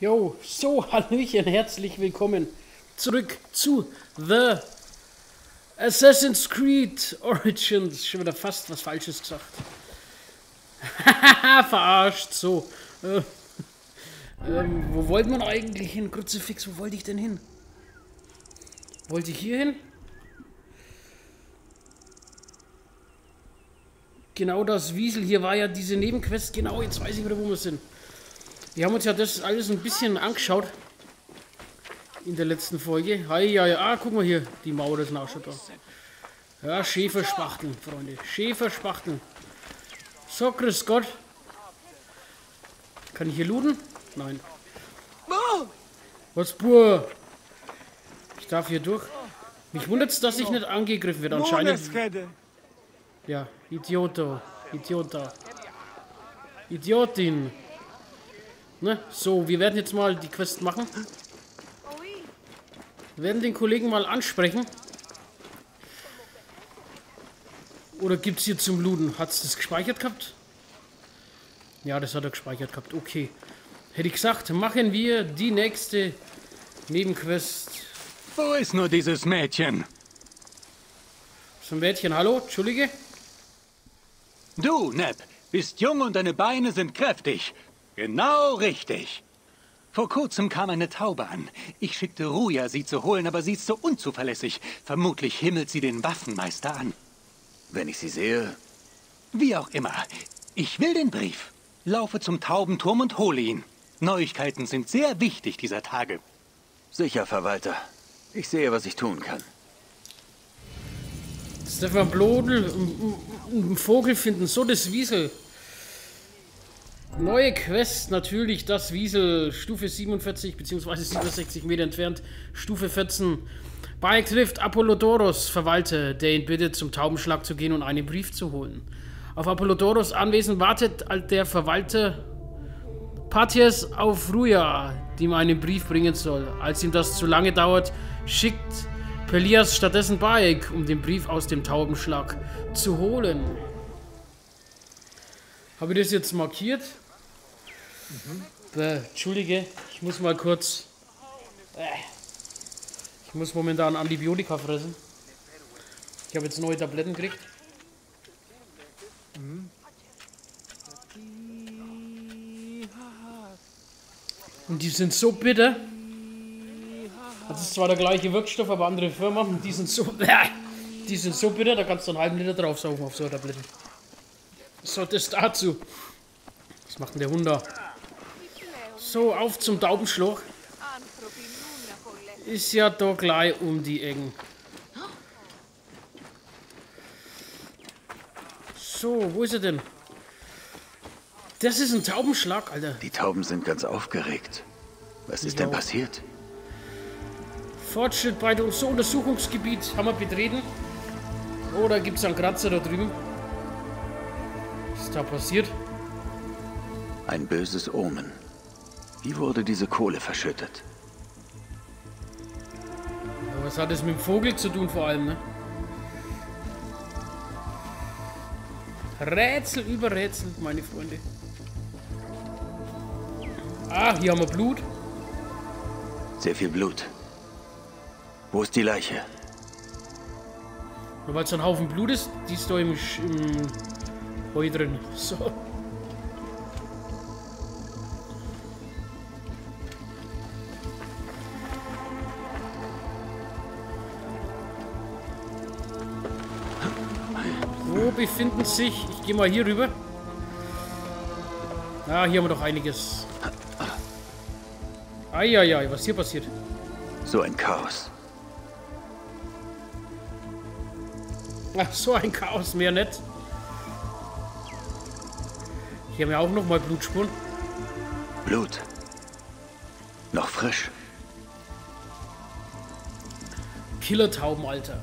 Jo, so, Hallöchen, herzlich willkommen zurück zu The Assassin's Creed Origins. Schon wieder fast was Falsches gesagt. Haha, verarscht, so. Wo wollte man eigentlich hin? Kruzifix, wo wollte ich denn hin? Wollte ich hier hin? Genau das Wiesel, hier war ja diese Nebenquest. Genau, jetzt weiß ich wieder, wo wir sind. Wir haben uns ja das alles ein bisschen angeschaut in der letzten Folge. Hi, ja, ja. Ah, guck mal hier, die Mauer ist nachschaut da. Ja, Schäferspachteln, Freunde. Schäferspachteln. So, grüß Gott. Kann ich hier looten? Nein. Was pur? Ich darf hier durch. Mich wundert's, dass ich nicht angegriffen werde anscheinend. Ja, Idioto. Idiota. Idiotin. Ne? So, wir werden jetzt mal die Quest machen. Wir werden den Kollegen mal ansprechen. Oder gibt's hier zum Looten? Hat's das gespeichert gehabt? Ja, das hat er gespeichert gehabt. Okay. Hätte ich gesagt, machen wir die nächste Nebenquest. Wo ist nur dieses Mädchen? So ein Mädchen, hallo? Entschuldige? Du, Neb, bist jung und deine Beine sind kräftig. Genau richtig. Vor kurzem kam eine Taube an. Ich schickte Ruja, sie zu holen, aber sie ist so unzuverlässig. Vermutlich himmelt sie den Waffenmeister an. Wenn ich sie sehe? Wie auch immer. Ich will den Brief. Laufe zum Taubenturm und hole ihn. Neuigkeiten sind sehr wichtig dieser Tage. Sicher, Verwalter. Ich sehe, was ich tun kann. Stefan Blodel, einen Vogel finden. So, das Wiesel. Neue Quest, natürlich das Wiesel, Stufe 47 bzw. 67 Meter entfernt, Stufe 14. Bayek trifft Apollodoros, Verwalter, der ihn bittet, zum Taubenschlag zu gehen und einen Brief zu holen. Auf Apollodoros Anwesen wartet der Verwalter Patias auf Ruja, die ihm einen Brief bringen soll. Als ihm das zu lange dauert, schickt Pelias stattdessen Bayek, um den Brief aus dem Taubenschlag zu holen. Habe ich das jetzt markiert? Entschuldige, ich muss mal kurz... Ich muss momentan Antibiotika fressen. Ich habe jetzt neue Tabletten gekriegt. Und die sind so bitter. Das ist zwar der gleiche Wirkstoff, aber andere Firma. Und die sind so... Die sind so bitter, da kannst du einen halben Liter draufsaugen auf so eine Tablette. So, das dazu. Was macht denn der Hund da? So, auf zum Taubenschlag. Ist ja da gleich um die Ecken. So, wo ist er denn? Das ist ein Taubenschlag, Alter. Die Tauben sind ganz aufgeregt. Was ist denn passiert? Fortschritt bei dem Untersuchungsgebiet haben wir betreten. Oder gibt es einen Kratzer da drüben? Da passiert? Ein böses Omen. Wie wurde diese Kohle verschüttet? Aber was hat es mit dem Vogel zu tun vor allem, ne? Rätsel über Rätsel, meine Freunde. Ah, hier haben wir Blut. Sehr viel Blut. Wo ist die Leiche? Nur weil es ein Haufen Blut ist, die ist doch im Heu drin. So. Wo befinden sich? Ich gehe mal hier rüber. Ah, hier haben wir doch einiges. Eieiei, was hier passiert? So ein Chaos. Ach, so ein Chaos, mehr nicht. Hier haben wir auch nochmal Blutspuren. Blut. Noch frisch. Killertauben, Alter.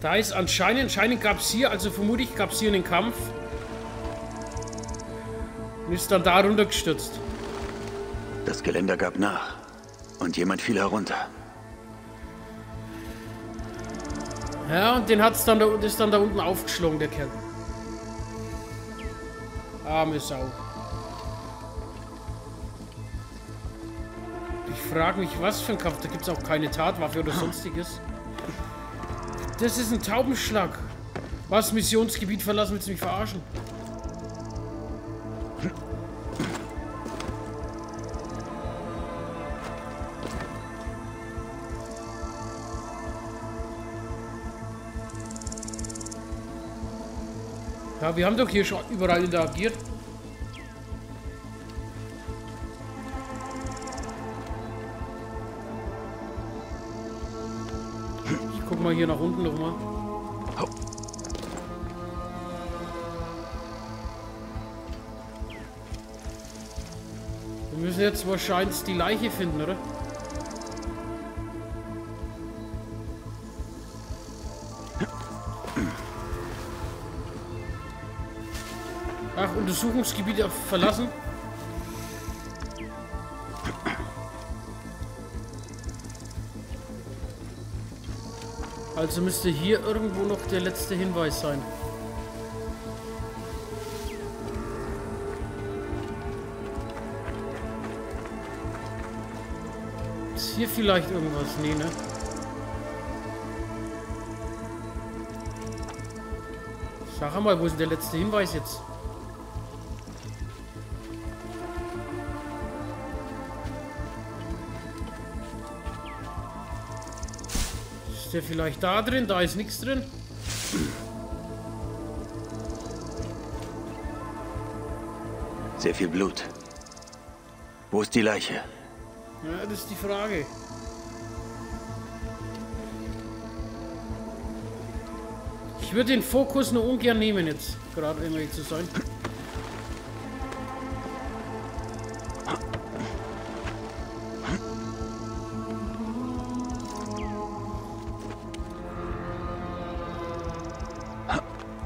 Da ist anscheinend gab es hier, also vermutlich gab es hier einen Kampf. Und ist dann da runtergestürzt. Das Geländer gab nach. Und jemand fiel herunter. Ja, und den hat's dann da unten aufgeschlagen, der Kerl. Arme Sau. Ich frage mich, was für ein Kampf. Da gibt es auch keine Tatwaffe oder sonstiges. Das ist ein Taubenschlag. Was? Missionsgebiet verlassen? Willst du mich verarschen? Ja, wir haben doch hier schon überall interagiert. Ich guck mal hier nach unten nochmal. Wir müssen jetzt wahrscheinlich die Leiche finden, oder? Ach, Untersuchungsgebiet verlassen. Also müsste hier irgendwo noch der letzte Hinweis sein. Ist hier vielleicht irgendwas? Nee, ne? Sag mal, wo ist der letzte Hinweis jetzt? Ist der vielleicht da drin? Da ist nichts drin. Sehr viel Blut. Wo ist die Leiche? Ja, das ist die Frage. Ich würde den Fokus nur ungern nehmen jetzt, gerade irgendwie zu sein.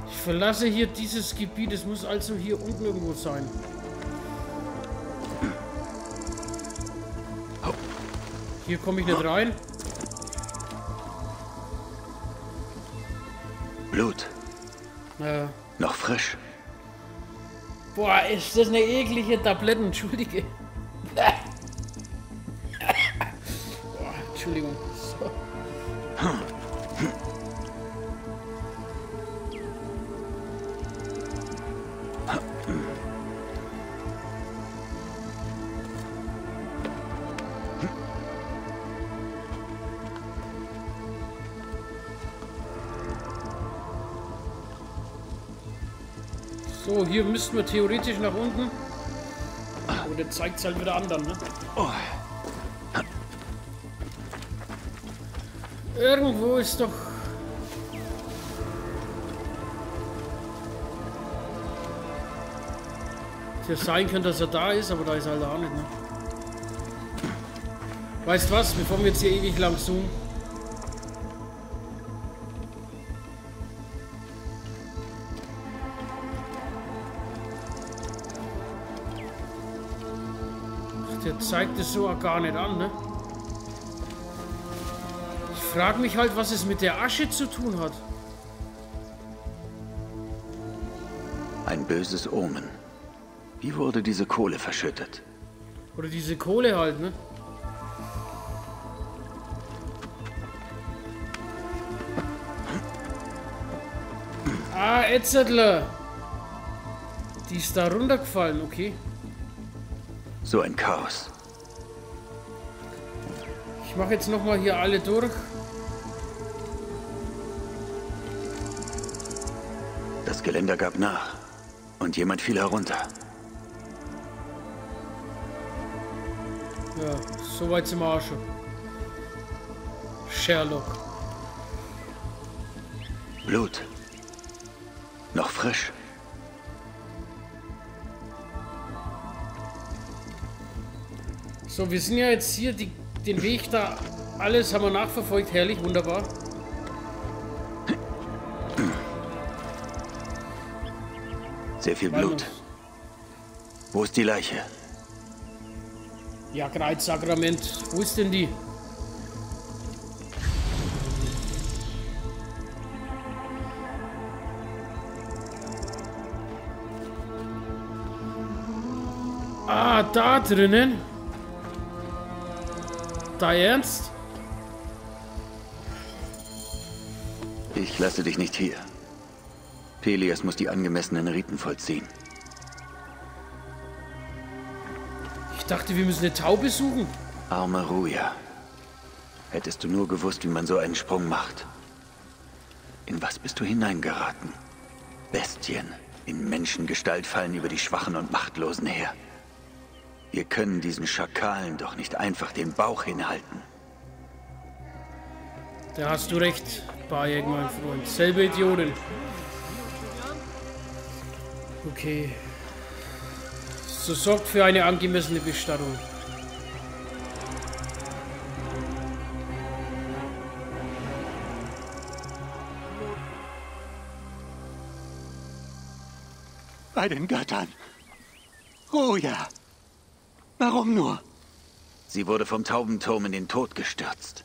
Ich verlasse hier dieses Gebiet, es muss also hier unten irgendwo sein. Hier komme ich nicht rein. Blut. Ja. Noch frisch. Boah, ist das eine eklige Tablette, entschuldige. Boah, Entschuldigung. So. So, hier müssten wir theoretisch nach unten. Aber der zeigt es halt wieder anderen, ne? Irgendwo ist doch... Es hätte sein können, dass er da ist, aber da ist er halt auch nicht, ne? Weißt du was? Bevor wir jetzt hier ewig lang zoomen. Der zeigt es so gar nicht an, ne? Ich frage mich halt, was es mit der Asche zu tun hat. Ein böses Omen. Wie wurde diese Kohle verschüttet? Oder diese Kohle halt, ne? Ah, Etzettler! Die ist da runtergefallen, okay. So ein Chaos. Ich mache jetzt nochmal hier alle durch. Das Geländer gab nach und jemand fiel herunter. Ja, soweit zum Arsch. Sherlock. Blut. Noch frisch. So, wir sind ja jetzt hier den Weg da, alles haben wir nachverfolgt, herrlich, wunderbar. Sehr viel Blut. Wo ist die Leiche? Ja, Kreuzsakrament, wo ist denn die? Ah, da drinnen. Dein Ernst? Ich lasse dich nicht hier. Pelias muss die angemessenen Riten vollziehen. Ich dachte, wir müssen eine Taube suchen. Arme Ruja. Hättest du nur gewusst, wie man so einen Sprung macht. In was bist du hineingeraten? Bestien in Menschengestalt fallen über die Schwachen und Machtlosen her. Wir können diesen Schakalen doch nicht einfach den Bauch hinhalten. Da hast du recht, Bayek, mein Freund. Selbe Idioten. Okay. So sorgt für eine angemessene Bestattung. Bei den Göttern. Oh ja. Warum nur? Sie wurde vom Taubenturm in den Tod gestürzt.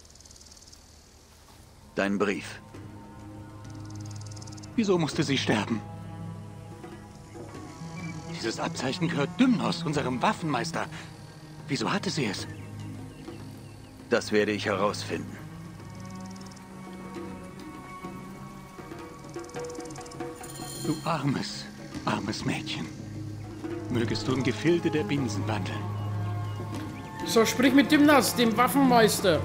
Dein Brief. Wieso musste sie sterben? Dieses Abzeichen gehört Dymnos, unserem Waffenmeister. Wieso hatte sie es? Das werde ich herausfinden. Du armes, armes Mädchen. Mögest du im Gefilde der Binsen wandeln. So, sprich mit Dymnos, dem Waffenmeister.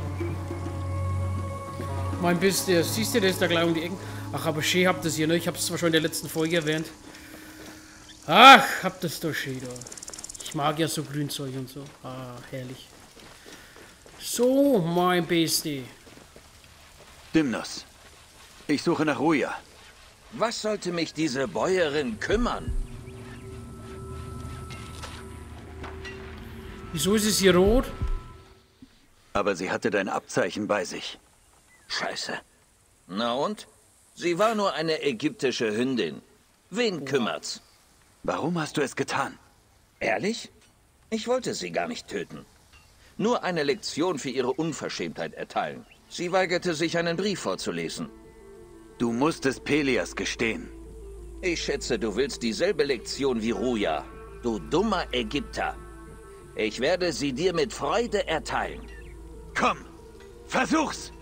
Mein Bister, siehst du, der ist da gleich um die Ecken. Ach, aber schön habt ihr das hier, ne? Ich hab's zwar schon in der letzten Folge erwähnt. Ach, habt ihr das doch schön da. Ich mag ja so Grünzeug und so. Ah, herrlich. So, mein Bister. Dymnos, ich suche nach Ruja. Was sollte mich diese Bäuerin kümmern? Wieso ist es hier rot? Aber sie hatte dein Abzeichen bei sich. Scheiße. Na und? Sie war nur eine ägyptische Hündin. Wen kümmert's? Warum hast du es getan? Ehrlich? Ich wollte sie gar nicht töten. Nur eine Lektion für ihre Unverschämtheit erteilen. Sie weigerte sich, einen Brief vorzulesen. Du musstest Pelias gestehen. Ich schätze, du willst dieselbe Lektion wie Ruja. Du dummer Ägypter. Ich werde sie dir mit Freude erteilen. Komm, versuch's!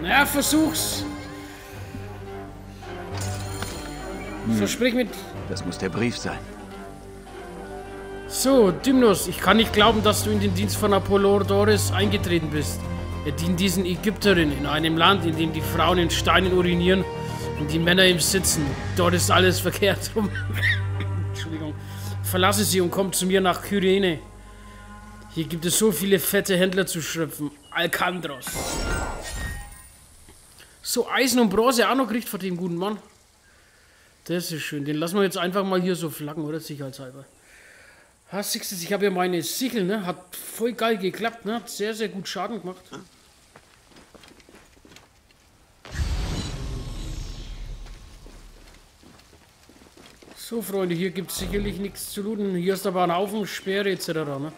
Na, versuch's! So, sprich mit... Das muss der Brief sein. So, Dymnos, ich kann nicht glauben, dass du in den Dienst von Apollodoros eingetreten bist. Er dient diesen Ägypterinnen in einem Land, in dem die Frauen in Steinen urinieren und die Männer im Sitzen. Dort ist alles verkehrt rum. Entschuldigung. Verlasse sie und komm zu mir nach Kyrene. Hier gibt es so viele fette Händler zu schröpfen. Alkandros. So, Eisen und Bronze auch noch kriegt von dem guten Mann. Das ist schön. Den lassen wir jetzt einfach mal hier so flaggen, oder? Sicherheitshalber. Ha, siehst du, ich habe ja meine Sichel, ne? Hat voll geil geklappt, ne? Hat sehr, sehr gut Schaden gemacht. So, Freunde, hier gibt es sicherlich nichts zu looten. Hier ist aber ein Haufen Speere etc., ne?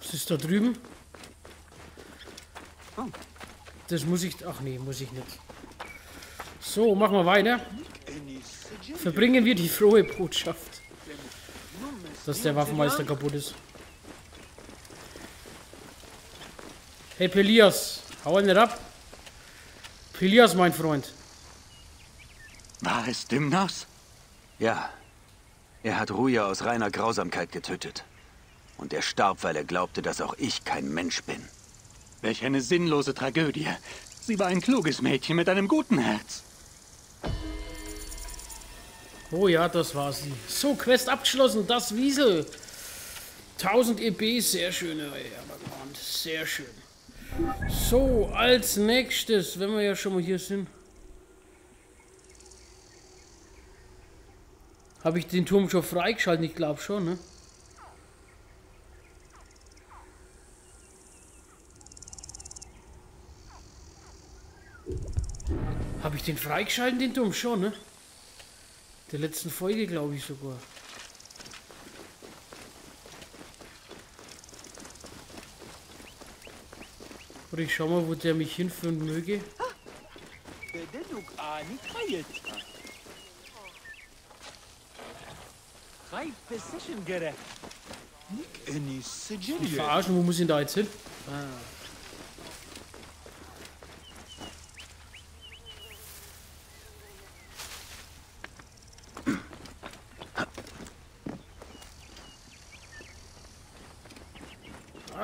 Was ist da drüben? Oh. Das muss ich... Ach nee, muss ich nicht. So, machen wir weiter. Verbringen wir die frohe Botschaft. Dass der Waffenmeister kaputt ist. Hey Pelias, hau ihn nicht ab. Pelias, mein Freund. War es Dymnos? Ja. Er hat Ruja aus reiner Grausamkeit getötet. Und er starb, weil er glaubte, dass auch ich kein Mensch bin. Welch eine sinnlose Tragödie. Sie war ein kluges Mädchen mit einem guten Herz. Oh ja, das war sie. So, Quest abgeschlossen, das Wiesel. 1000 EB, sehr schön. Sehr schön. So, als nächstes, wenn wir ja schon mal hier sind. Habe ich den Turm schon freigeschaltet? Ich glaube schon, ne? den freigeschalten, den Dumm schon, ne? Der letzten Folge, glaube ich sogar. Oder ich schau mal, wo der mich hinführen möge. Ich verarschen, wo muss ich da jetzt hin? Ah.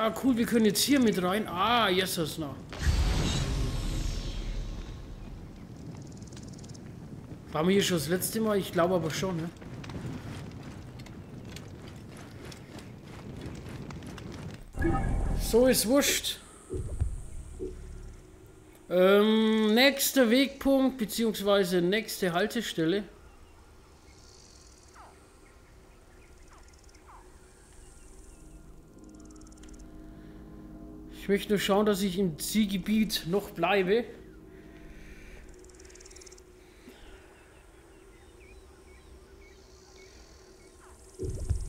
Ah, cool, wir können jetzt hier mit rein. Ah, jetzt ist es noch. Waren wir hier schon das letzte Mal? Ich glaube aber schon, ne? So ist wurscht. Nächster Wegpunkt, beziehungsweise nächste Haltestelle. Ich möchte nur schauen, dass ich im Zielgebiet noch bleibe.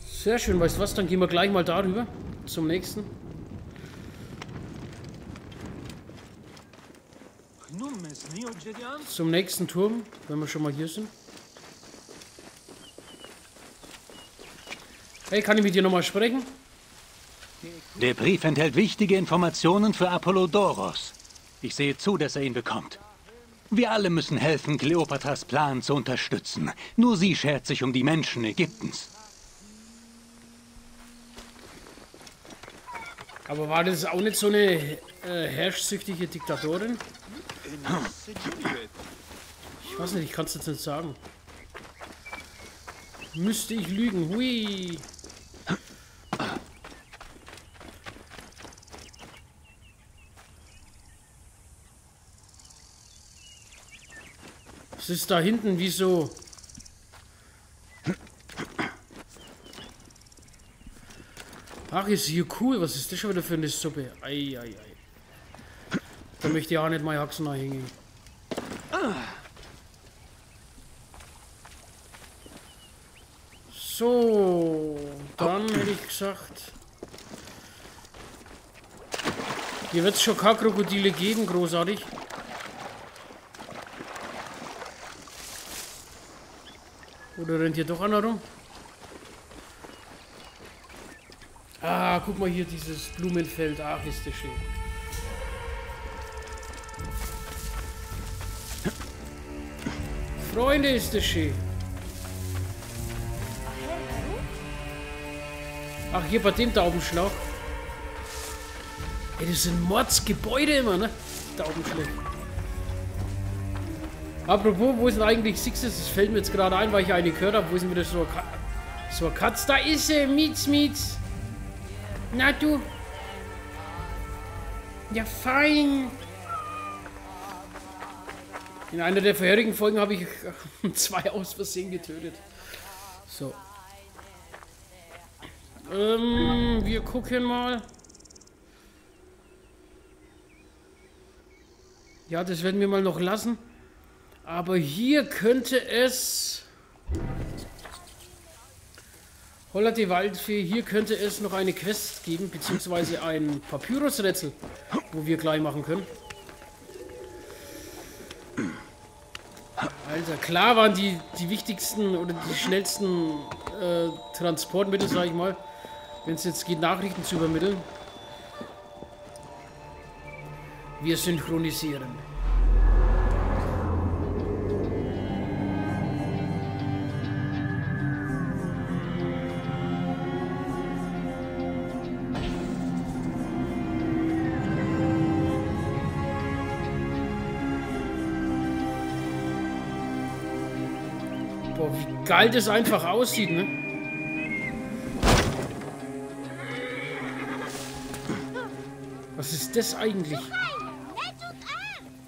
Sehr schön, weißt du was? Dann gehen wir gleich mal darüber zum nächsten. Zum nächsten Turm, wenn wir schon mal hier sind. Hey, kann ich mit dir nochmal sprechen? Der Brief enthält wichtige Informationen für Apollodoros. Ich sehe zu, dass er ihn bekommt. Wir alle müssen helfen, Kleopatras Plan zu unterstützen. Nur sie schert sich um die Menschen Ägyptens. Aber war das auch nicht so eine herrschsüchtige Diktatorin? Ich weiß nicht, ich kann es jetzt nicht sagen. Müsste ich lügen? Hui! Es ist da hinten wie so... Ach, ist hier cool. Was ist das schon wieder für eine Suppe? Ei, ei, ei. Da möchte ich auch nicht meine Haxen hängen. So, dann hätte ich gesagt... Hier wird es schon keine Krokodile geben, großartig. Oder rennt hier doch einer rum? Ah, guck mal hier, dieses Blumenfeld. Ach, ist das schön. Freunde, ist das schön. Ach, hier bei dem Taubenschlag. Ey, das sind Mordsgebäude immer, ne? Taubenschlag. Apropos, wo ist denn eigentlich Sixes? Das fällt mir jetzt gerade ein, weil ich eine gehört habe. Wo ist denn wieder so eine Katz? Da ist sie! Mietz! Na du! Ja, fein! In einer der vorherigen Folgen habe ich 2 aus Versehen getötet. So. Wir gucken mal. Ja, das werden wir mal noch lassen. Aber hier könnte es... Holla die Waldfee, hier könnte es noch eine Quest geben, beziehungsweise ein Papyrusrätsel, wo wir gleich machen können. Alter, klar waren die wichtigsten oder die schnellsten Transportmittel, sag ich mal, wenn es jetzt geht, Nachrichten zu übermitteln. Wir synchronisieren. Geil, das einfach aussieht, ne? Was ist das eigentlich?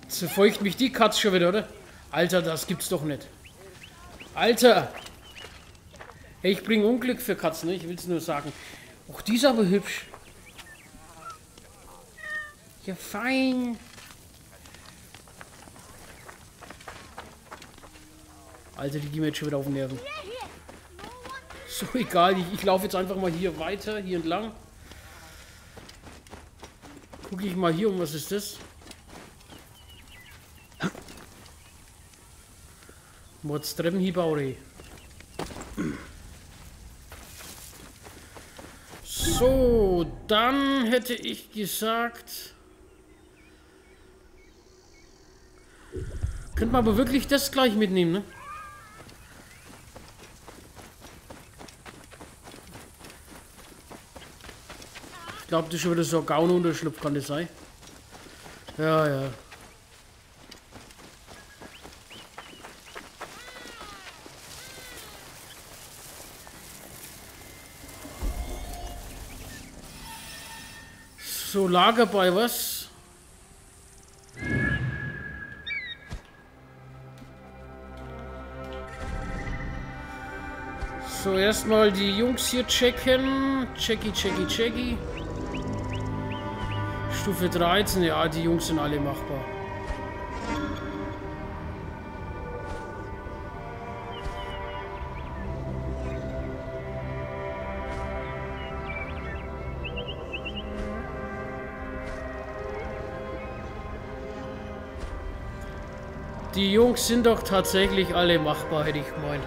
Zerfeucht mich die Katze schon wieder, oder? Alter, das gibt's doch nicht. Alter! Hey, ich bringe Unglück für Katzen, ne? Ich will's nur sagen. Och, die ist aber hübsch. Ja, fein. Alter, die gehen mir jetzt schon wieder auf den Nerven. So, egal. Ich laufe jetzt einfach mal hier weiter, hier entlang. Gucke ich mal hier um, was ist das? Mords Treppen hier baure. So, dann hätte ich gesagt... Könnte man aber wirklich das gleich mitnehmen, ne? Ich glaube, das ist schon wieder so ein Gaunenunterschlupf, kann das sein? Ja, ja. So, Lager bei was? So, erstmal die Jungs hier checken. Checky. Stufe 13. Ja, die Jungs sind alle machbar. Die Jungs sind doch tatsächlich alle machbar, hätte ich gemeint.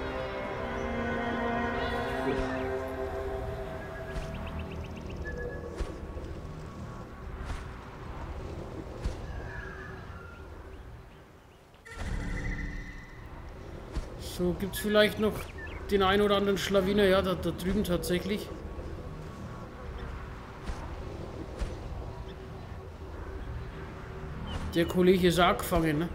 So, gibt es vielleicht noch den einen oder anderen Schlawiner? Ja, da drüben tatsächlich. Der Kollege ist angefangen, ne?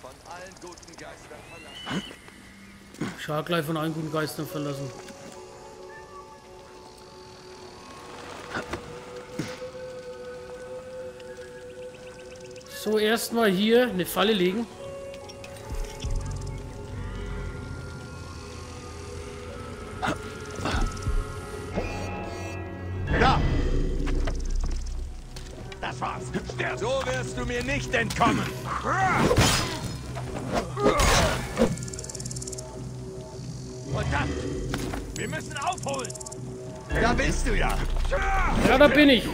Von allen guten Geistern verlassen. Schau gleich von allen guten Geistern verlassen. So, erstmal hier eine Falle legen. Da! Das war's. Sterb. So wirst du mir nicht entkommen. Und dann, wir müssen aufholen. Da bist du ja. Ja, da bin ich.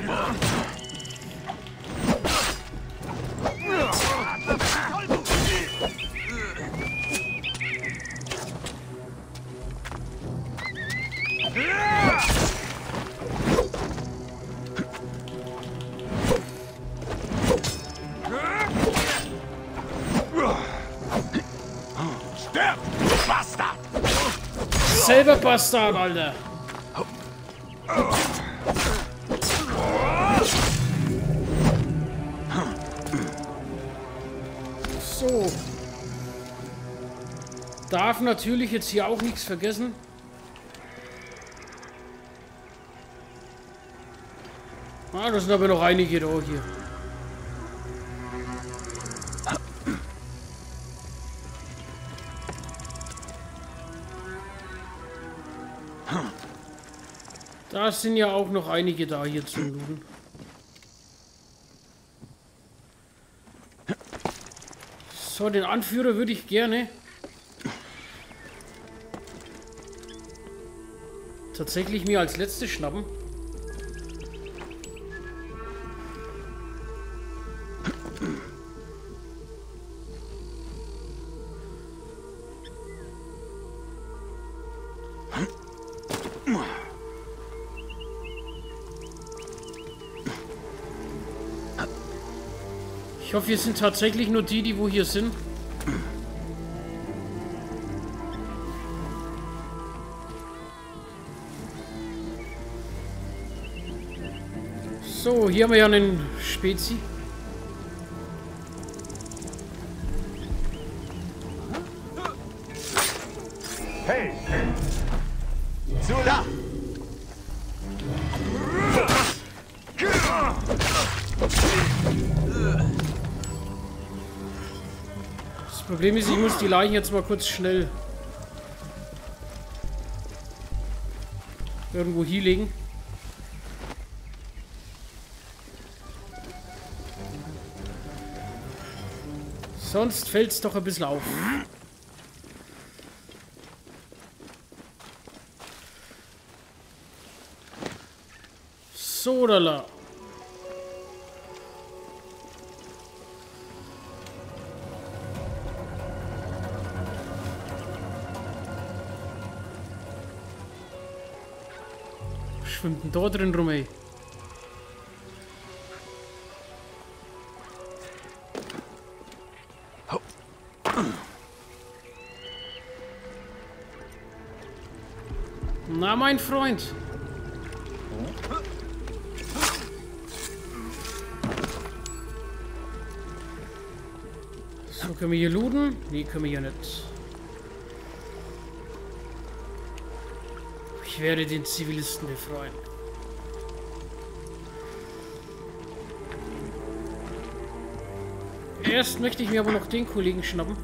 Selber Bastard, Alter. So. Darf natürlich jetzt hier auch nichts vergessen. Ah, da sind aber noch einige da hier. Da sind ja auch noch einige da hier zum Looten. So, den Anführer würde ich gerne tatsächlich mir als letztes schnappen. Ich hoffe, hier sind tatsächlich nur die wo hier sind. So, hier haben wir ja einen Spezi. Hey! So, da! Das Problem ist, ich muss die Leichen jetzt mal kurz schnell irgendwo hinlegen. Sonst fällt es doch ein bisschen auf. So, da la. Schwimmt denn da drin rum, ey? Na, mein Freund. So, können wir hier looten? Nee, können wir hier nicht. Ich werde den Zivilisten befreien. Erst möchte ich mir aber noch den Kollegen schnappen.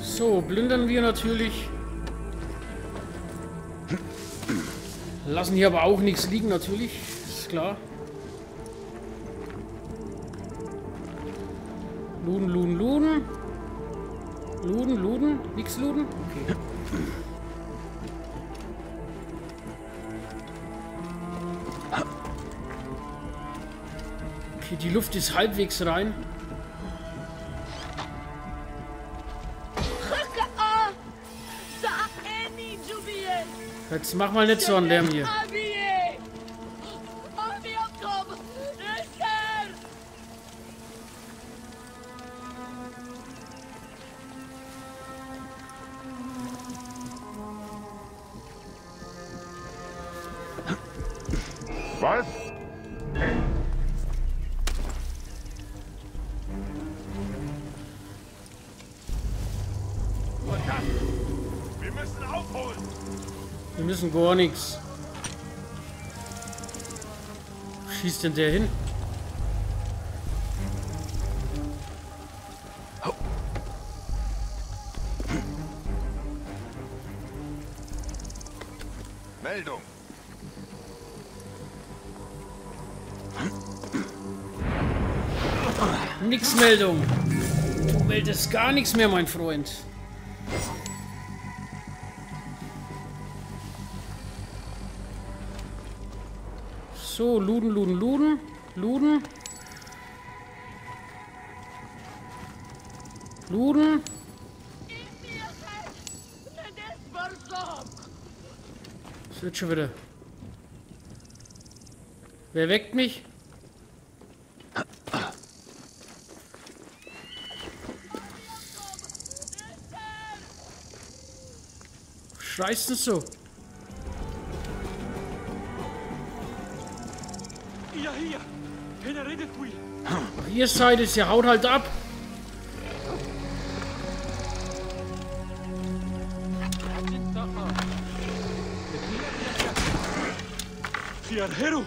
So, plündern wir natürlich. Lassen hier aber auch nichts liegen, natürlich. Ist klar. Luden, luden, luden. Luden, luden. Nix luden? Okay. Okay, die Luft ist halbwegs rein. Jetzt mach mal nicht so einen Lärm hier. Was? Wir müssen aufholen. Wir müssen gar nichts. Wo schießt denn der hin? Meldung. Nix Meldung. Du meldest gar nichts mehr, mein Freund. So, luden, luden, luden, luden. Luden. Das wird schon wieder. Wer weckt mich? Schreist es so? Ja, hier. Keiner redet viel. Ach, ihr seid es, ihr haut halt ab. Ja, Hero.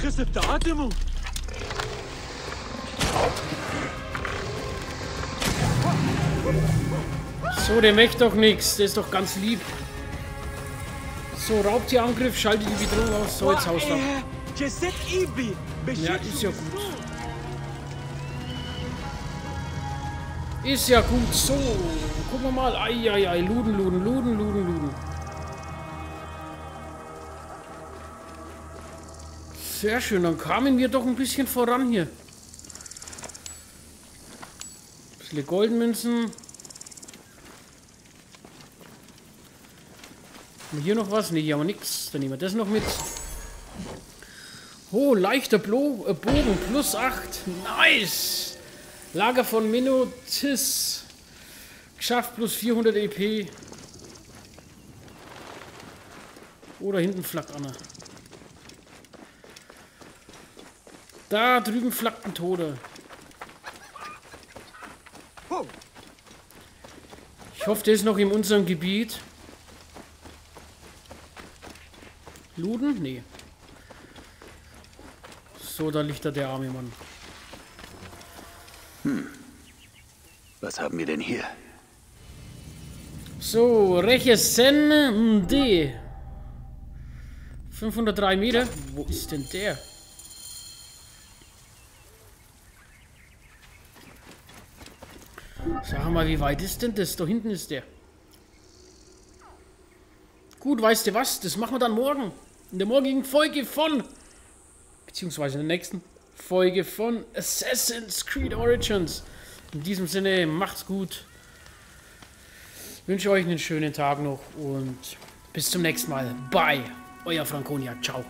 Christoph, der Atmung. So, der möchte doch nichts. Der ist doch ganz lieb. So, Raubtierangriff, schalte die Bedrohung aus. So, jetzt haust du ab. Ja, ist ja gut. Ist ja gut. So, gucken wir mal. Eieiei, luden, luden, luden, luden, luden. Sehr schön, dann kamen wir doch ein bisschen voran hier. Ein bisschen Goldmünzen. Hier noch was? Ne, hier haben wir nichts. Dann nehmen wir das noch mit. Oh, leichter Bogen. Plus 8. Nice. Lager von Minotis. Geschafft. Plus 400 EP. Oh, da hinten flackt Anna. Da drüben flackt ein Tode. Ich hoffe, der ist noch in unserem Gebiet. Luden? Nee. So, da liegt da der arme Mann. Hm. Was haben wir denn hier? So, reches Senne. 503 Meter? Wo ist denn der? Sag mal, wie weit ist denn das? Da hinten ist der. Gut, weißt du was? Das machen wir dann morgen. In der morgigen Folge von... Beziehungsweise in der nächsten Folge von Assassin's Creed Origins. In diesem Sinne, macht's gut. Ich wünsche euch einen schönen Tag noch und bis zum nächsten Mal. Bye. Euer Frankonia. Ciao.